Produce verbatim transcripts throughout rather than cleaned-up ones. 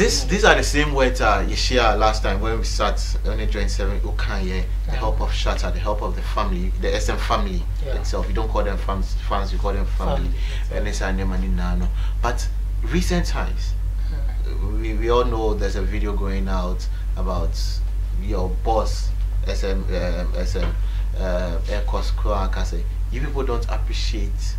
This, these are the same words uh, you shared last time when we sat on a joint ceremony. Okanye, the help of Shatta, the help of the family, the S M family yeah. itself. You don't call them fans, fans, you call them family. family. But recent times, hmm. we, we all know there's a video going out about your boss, S M, uh, S M, uh, you people don't appreciate.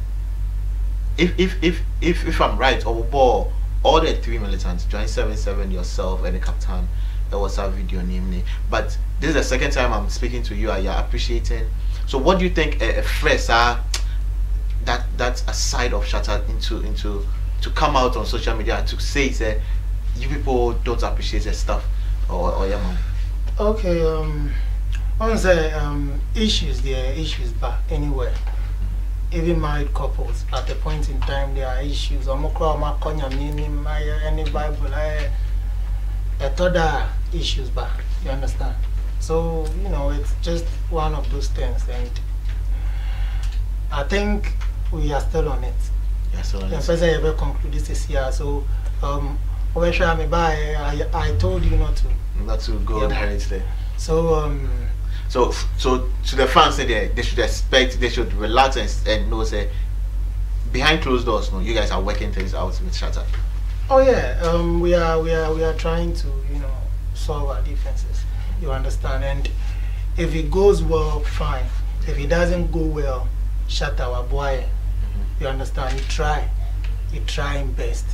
If if if if if I'm right, or ball. All the three militants, join seven seven, yourself and the Captan, that was our video name. But this is the second time I'm speaking to you, and you're appreciating. So what do you think a uh, first uh, that that's a side of Shatta into into to come out on social media and to say that uh, you people don't appreciate the stuff or, or your mom? Okay, um on the um issues there issues back anywhere. Even married couples, at a point in time, there are issues. I'm not going to any Bible, I other issues back. You understand? So you know, it's just one of those things, and I think we are still on it. Yes, yeah, so I ever conclude this year. So um, I I told you not to. Not to go yeah. there. So um. So, so to the fans, they, they should expect, they should relax and, and know, say, behind closed doors, no, you guys are working things out with Shatta. Oh yeah, um, we are, we are, we are trying to, you know, solve our differences. You understand? And if it goes well, fine. If it doesn't go well, Shatta wa boy. You understand? You try, you try best.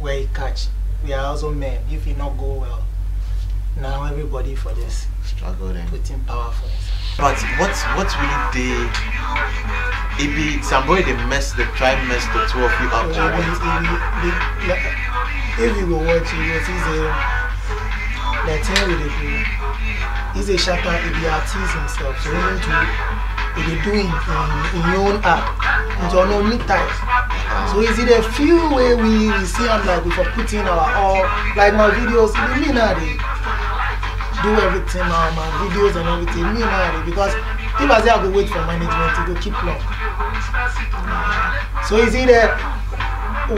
Where you catch, we are also men. If it not go well, now everybody for this. Struggle then. Putting powerful. But what what really they it be somebody they mess they try mess the two of you up. If you go watch it, it's easy. The thing with it is a Shatta if he artists himself. So even to if you do it in your own app, it's your own time. So is it a few way we, we see I'm like before putting our all like my videos, me now they do everything now, my videos and everything, me now they because if I say I go wait for management, it will keep long. So is it a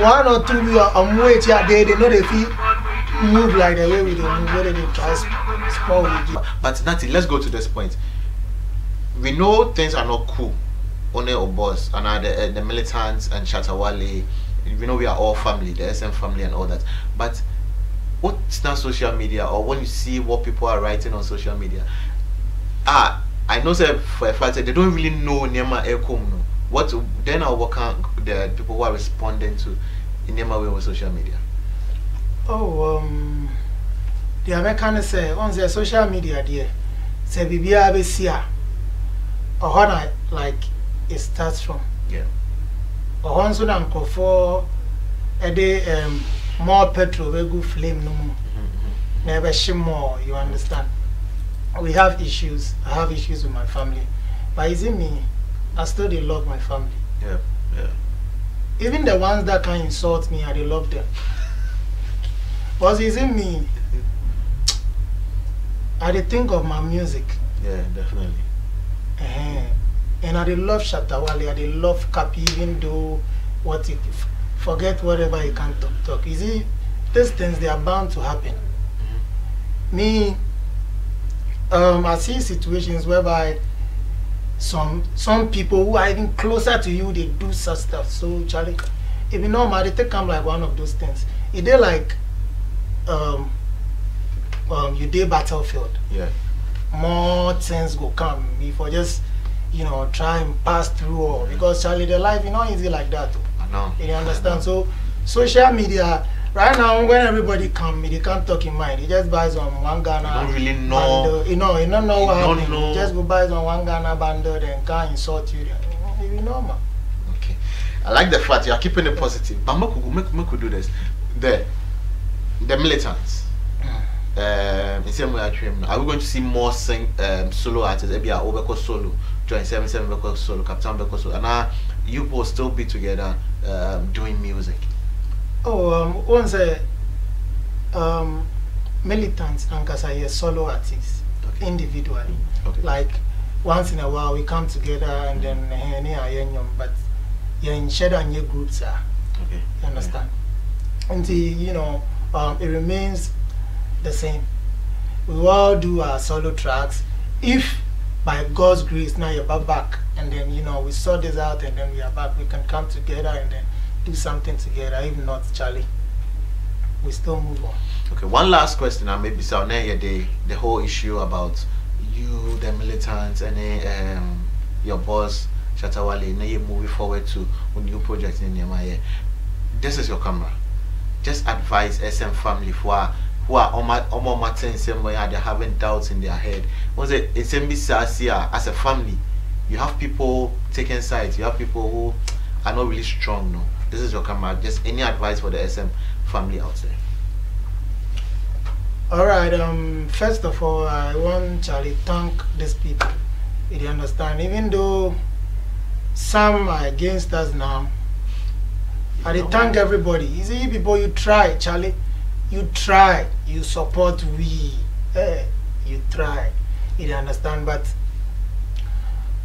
one or two we are um, wait here they they know they feel move like the way we don't move, whether they try spoil with you. But Natty, let's go to this point. We know things are not cool. One or boss and uh, the, uh, the militants and Shatta Wale, we know we are all family, the S M family and all that. But what's not social media or when you see what people are writing on social media? Ah, I know say, for a fact that they don't really know Nema Ekomno. What then are work on the people who are responding to Nema way on social media? Oh, um, the Americans say on their social media, dear, say B B A B C A or how like. It starts from yeah. Also, than for a day, um, more petrol, we go flame no more. Never shame more. You understand? We have issues. I have issues with my family, but is it me? I still they love my family. Yeah, yeah. Even the ones that can insult me, I they love them. But is it me? I they think of my music. Yeah, definitely. Uh -huh. And I love Shatta Wale, I love Cappy, even though what it, forget whatever you can talk, talk. You see, these things, they are bound to happen. Mm-hmm. Me, um, I see situations whereby some some people who are even closer to you, they do such stuff. So, Charlie, if you know, they take them like one of those things. If they like, um, um, you day battlefield, yeah. more things go come. If I just you know, try and pass through all because Charlie, the life is not easy like that. Though. I know. You understand? Know. So, social media right now, when everybody come, they can't talk in mind. They just buy some one Ghana. You don't really know. Bundle. You know, you don't know you what don't happened. Know. You just go buy some one Ghana bundle, then can't insult you. Then you know, man. Okay, I like the fact you are keeping it positive. But we could do this. The the militants. Um, in the same way, are we going to see more sing, um, solo artists? Maybe I overco solo. Join seven seven record solo, Captain record solo, and now you both still be together um, doing music. Oh, um, once a um, militants and Kasaya solo artists okay. individually. Okay. Like once in a while we come together and mm-hmm. then uh, but you're in shadow and your groups are. Okay. You understand? Yeah. And the, you know um, it remains the same. We all do our solo tracks. If by God's grace now you're back, and then you know we sort this out, and then we are back, we can come together and then do something together. If not, Charlie, we still move on. Okay, one last question. I maybe so now the the whole issue about you, the militants, and then um, your boss Shatta Wale. Now you moving forward to a new project in Niamey. This is your camera. Just advise S M family for who are on my on my matter somewhere and they're having doubts in their head. Was it it's as a family? You have people taking sides. You have people who are not really strong. No, this is your camera. Just any advice for the S M family out there? All right. Um. First of all, I want Charlie thank these people. You understand? Even though some are against us now, I did thank everybody. You see, before you try, Charlie, you try. You support we. Hey, you try. You understand? But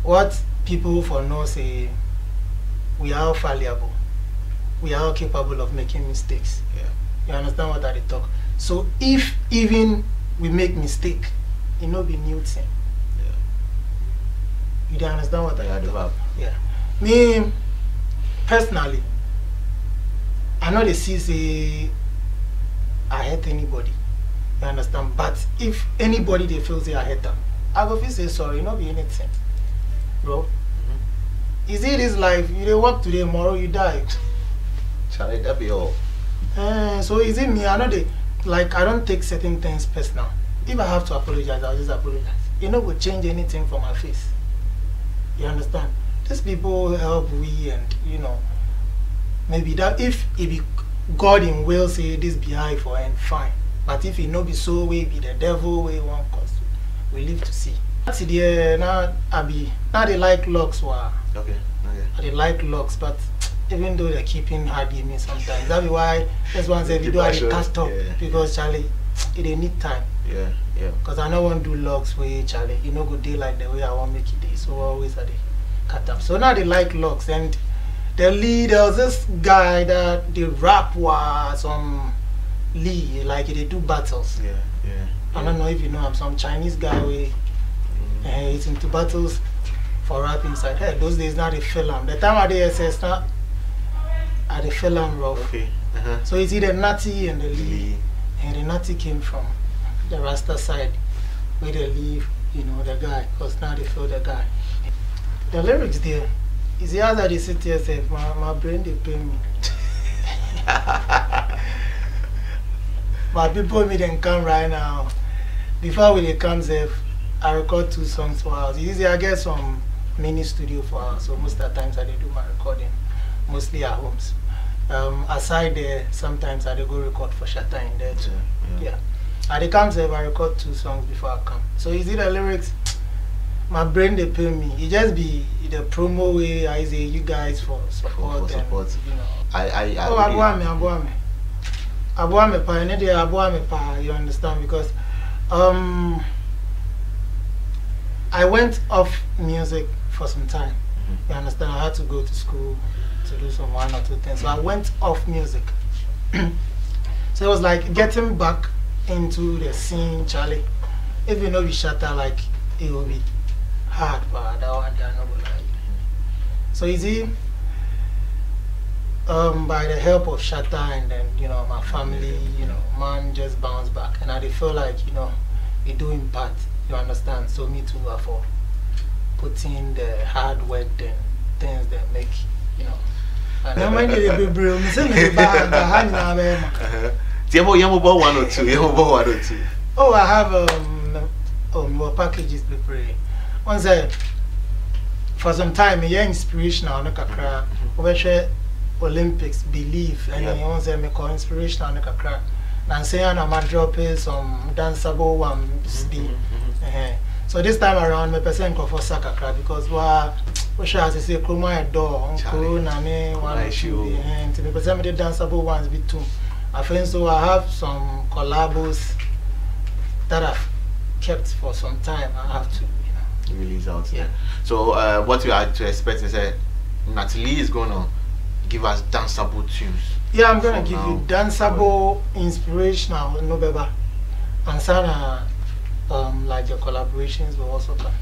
what people for now say, we are all fallible. We are all capable of making mistakes. Yeah. You understand what I talk? So if even we make mistake, it no be new thing. Yeah. You don't understand what yeah, I talk? Yeah. Me personally, I know they see say I hate anybody. You understand? But if anybody they feel say I hate them, I go feel say sorry, not be anything. Bro. Mm-hmm. You see this life, you they work today, tomorrow you die. Shall it that be all? Uh, so is it me? I know they like I don't take certain things personal. If I have to apologize, I'll just apologize. You know, would change anything from my face. You understand? These people help we and you know. Maybe that if it be God in will say this be high for and fine. But if it no be so way be the devil way one cause we live to see. That's the now I be now they like locks were okay. Okay. They like locks, but even though they're keeping hard in me sometimes. That's why that's one said we do have to cast up yeah, because yeah. Charlie it they need time. Yeah, yeah. Because I don't want to do locks for you, Charlie. You know good day like the way I want make it day. So always are they cut up. So now they like locks and the lead, there was this guy that the rap was some Lee, like they do battles. Yeah, yeah. I don't yeah. know if you know him, some Chinese guy way. Mm. Uh, he's into battles for rap inside. Hey, those days now they film. The time at the S S now, at the film rough. Okay. Uh -huh. So it's either Natty and the Lee, Lee. And the Natty came from the Rasta side where they leave, you know, the guy. Cause now they feel the guy. The lyrics there. It's the other they sit here say, my, my brain they pay me. But people me then come right now. Before we they come safe, I record two songs for us. Usually I get some mini studio for us, so most of the times I do my recording, mostly at homes. Um, aside there, sometimes I go record for Shatta in there too. Yeah. yeah. yeah. At the come safe, I record two songs before I come. So is it the lyrics? My brain they pay me. It just be the promo way I say you guys for support. For, for support. And, you know. I I I. Oh, abuame, abuame, abuame pa. Any day abuame pa. You understand because, um, I went off music for some time. Mm-hmm. You understand? I had to go to school to do some one or two things. So I went off music. So it was like getting back into the scene, Charlie. If you know we Shatta, like it will be hard, but that one they are not gonna lie. So you see, um, by the help of Shatta and then you know my family, you know, man just bounced back, and I they feel like you know we doing part. You understand? So me too, for putting the hard work, then things that make you know. And I mind you, be brilliant. Me say me bad, but how you know me? You have you have about one or two. You have about one or two. Oh, I have um, oh, my packages be pretty. Once I, for some time, yeah, inspirational. No kakra. Obviously, Olympics believe, and then once I make inspirational. No kakra. And say I am dropping some danceable one still. So this time around, my person go for soccer kakra because wa, obviously as I say, Kroma is door, Uncle Nami one issue. And my person made danceable ones be too. I think so. I have some collabs that I've kept for some time. I have to. Release out there. Yeah. So uh, what you are to expect is that Natty Lee is going to give us danceable tunes. Yeah, I'm gonna give now. you danceable, inspirational, no beba. And sana, um, like your collaborations will also come.